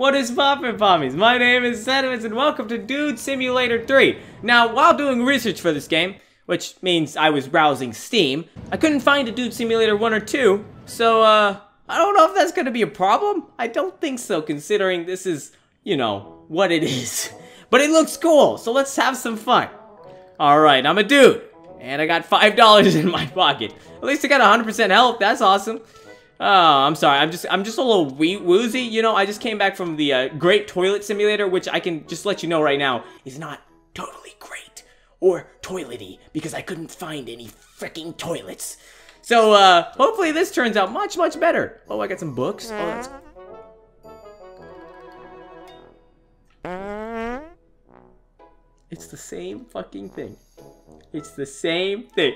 What is Poppin' Pommies? My name is Sedimus and welcome to Dude Simulator 3. Now, while doing research for this game, which means I was browsing Steam, I couldn't find a Dude Simulator 1 or 2, so, I don't know if that's gonna be a problem. I don't think so, considering this is, you know, what it is. But it looks cool, so let's have some fun. Alright, I'm a dude, and I got $5 in my pocket. At least I got 100% health, that's awesome. Oh, I'm sorry. I'm just a little woozy. You know, I just came back from the Great Toilet Simulator, which I can just let you know right now is not totally great or toilety because I couldn't find any freaking toilets. So hopefully this turns out much better. Oh, I got some books. Oh, that's. It's the same fucking thing. It's the same thing.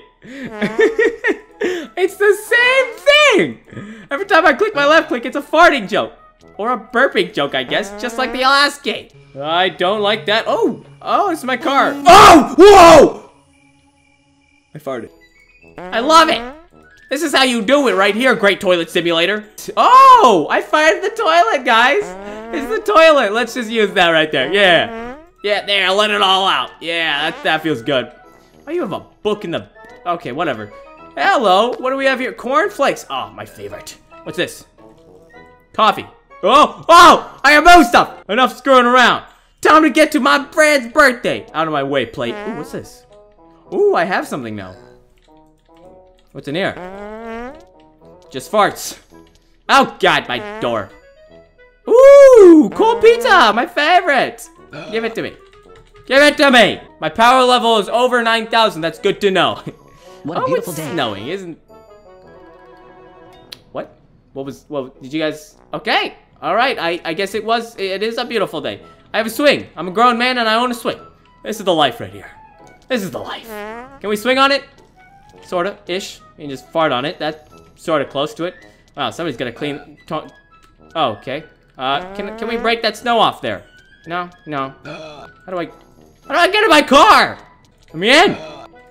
It's the same thing. Every time I click my left click, it's a farting joke. Or a burping joke, I guess, just like the last game. I don't like that. Oh, it's my car. Oh, whoa! I farted. I love it. This is how you do it right here, Great Toilet Simulator. Oh, I fired the toilet, guys. It's the toilet. Let's just use that right there. Yeah. Yeah, there, let it all out. Yeah, that feels good. Oh, you have a book in the... Okay, whatever. Hello, what do we have here? Cornflakes. Oh, my favorite. What's this? Coffee. Oh, I have more stuff. Enough screwing around. Time to get to my friend's birthday. Out of my way, plate. Ooh, what's this? Ooh, I have something now. What's in here? Just farts. Oh, God, my door. Ooh, cold pizza, my favorite. Give it to me. Give it to me. My power level is over 9,000. That's good to know. What a beautiful day. Snowing, isn't... What? What did you guys... Okay. All right. I guess it was... It is a beautiful day. I have a swing. I'm a grown man and I own a swing. This is the life right here. This is the life. Can we swing on it? Sorta. Ish. You can just fart on it. That's sorta close to it. Wow, somebody's gonna clean... Oh, okay. Can we break that snow off there? No. How do I get in my car? Let me in!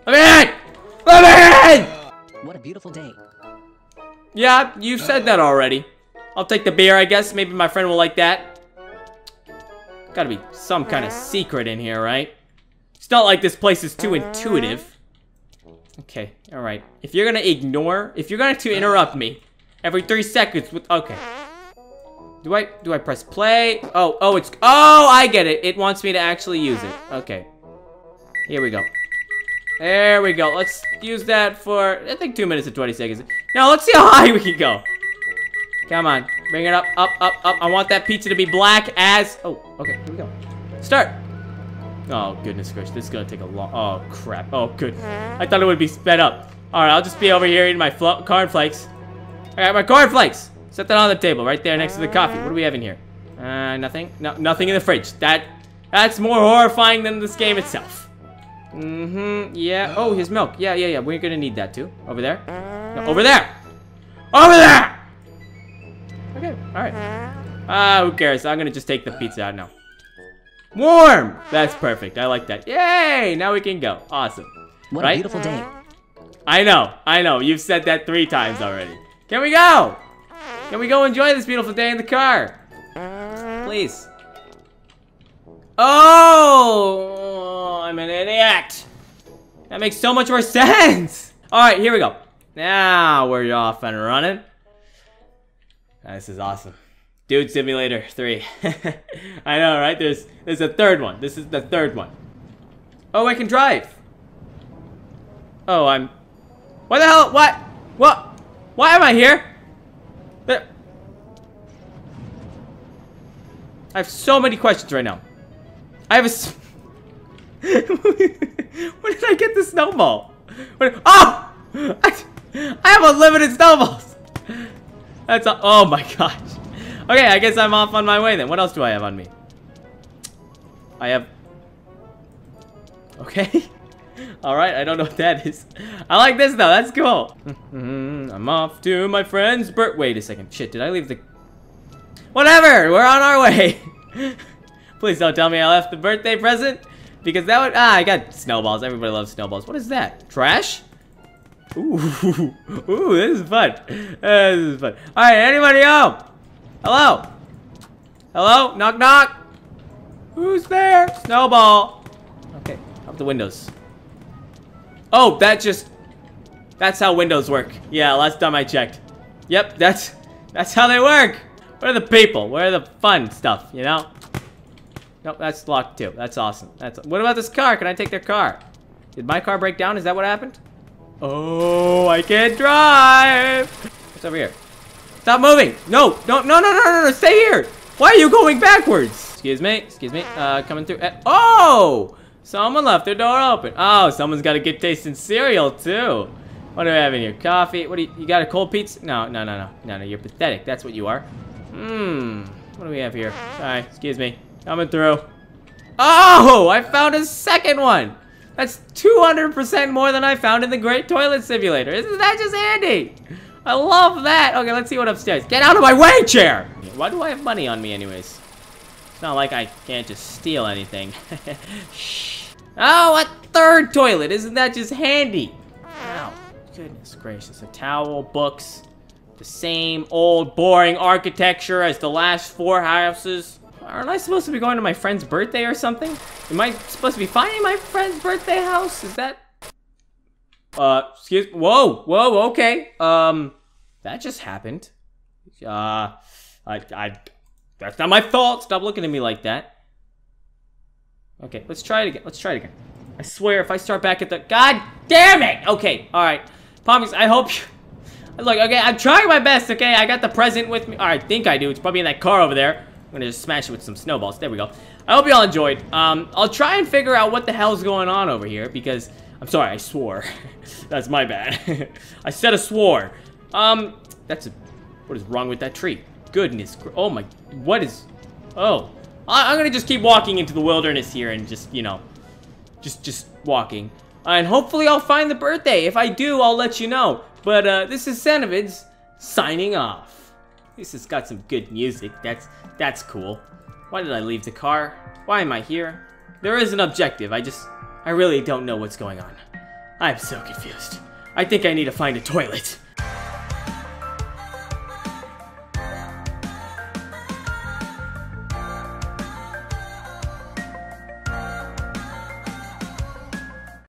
Let me in! What a beautiful day. Yeah, you said that already. I'll take the beer, I guess. Maybe my friend will like that. Gotta be some kind of secret in here, right? It's not like this place is too intuitive. Okay, alright. If you're gonna interrupt me every 3 seconds with... Okay. Do I press play? Oh, I get it. It wants me to actually use it. Okay. Here we go. There we go. Let's use that for, I think, 2 minutes and 20 seconds. Now, let's see how high we can go. Come on. Bring it up. I want that pizza to be black as... Oh, okay. Here we go. Start. Oh, goodness gracious. This is going to take a long... Oh, crap. Oh, good. I thought it would be sped up. All right, I'll just be over here eating my cornflakes. I got my cornflakes. Set that on the table right there next to the coffee. What do we have in here? Nothing. No, nothing in the fridge. That's more horrifying than this game itself. Yeah. Oh, his milk. Yeah. We're gonna need that too. Over there. No, over there. Over there! Okay, alright. Who cares? I'm gonna just take the pizza out now. Warm! That's perfect. I like that. Yay! Now we can go. Awesome. What a beautiful day. I know. You've said that 3 times already. Can we go? Can we go enjoy this beautiful day in the car? Please. Oh, I'm an idiot. That makes so much more sense. All right, here we go. Now we're off and running. This is awesome. Dude Simulator 3. I know, right? There's a third one. This is the third one. Oh, I can drive. Oh, I'm... What the hell? What? Why am I here? I have so many questions right now. I have a... Where did I get the snowball? Oh! I have unlimited snowballs! That's a... Oh my gosh. Okay, I guess I'm off on my way then. What else do I have on me? I have... Okay. Alright, I don't know what that is. I like this though, that's cool. I'm off to my friend's birthday. Wait a second. Shit, did I leave the... Whatever! We're on our way! Please don't tell me I left the birthday present, because that would... I got snowballs. Everybody loves snowballs. What is that? Trash? Ooh, this is fun. All right, anybody home? Hello? Hello? Knock, knock. Who's there? Snowball. Okay, up the windows. Oh, that just... That's how windows work. Yeah, last time I checked. Yep, that's how they work. Where are the people? Where are the fun stuff, you know? Nope, that's locked too. That's awesome. That's... What about this car? Can I take their car? Did my car break down? Is that what happened? Oh, I can't drive. What's over here? Stop moving. No, don't. No, no, no, no, no. Stay here. Why are you going backwards? Excuse me. Excuse me. Coming through. Oh, someone left their door open. Oh, someone's got a good taste in cereal too. What do we have in here? Coffee. What do you got? A cold pizza? No, no, no, no, no, no. You're pathetic. That's what you are. Hmm. What do we have here? Sorry. Excuse me. Coming through. Oh, I found a second one. That's 200% more than I found in the Great Toilet Simulator. Isn't that just handy? I love that. Okay, let's see what upstairs. Get out of my way, chair! Why do I have money on me anyways? It's not like I can't just steal anything. Shh. Oh, a third toilet. Isn't that just handy? Wow. Goodness gracious. A towel, books. The same old boring architecture as the last four houses. Aren't I supposed to be going to my friend's birthday or something? Am I supposed to be finding my friend's birthday house? Is that... excuse... Whoa, whoa, okay. That just happened. That's not my fault. Stop looking at me like that. Okay, let's try it again. Let's try it again. I swear, if I start back at the... God damn it! Okay, alright. Pommies, I hope you... Look, okay, I'm trying my best, okay? I got the present with me. Alright, I think I do. It's probably in that car over there. I'm gonna just smash it with some snowballs. There we go. I hope y'all enjoyed. I'll try and figure out what the hell's going on over here because I'm sorry, I swore. That's my bad. I said a swore. That's a... What is wrong with that tree? Goodness. Oh my... What is... Oh. I'm gonna just keep walking into the wilderness here and just, you know... Just walking. And hopefully I'll find the birthday. If I do, I'll let you know. But, this is Senevids signing off. This has got some good music. That's cool. Why did I leave the car? Why am I here? There is an objective. I really don't know what's going on. I'm so confused. I think I need to find a toilet.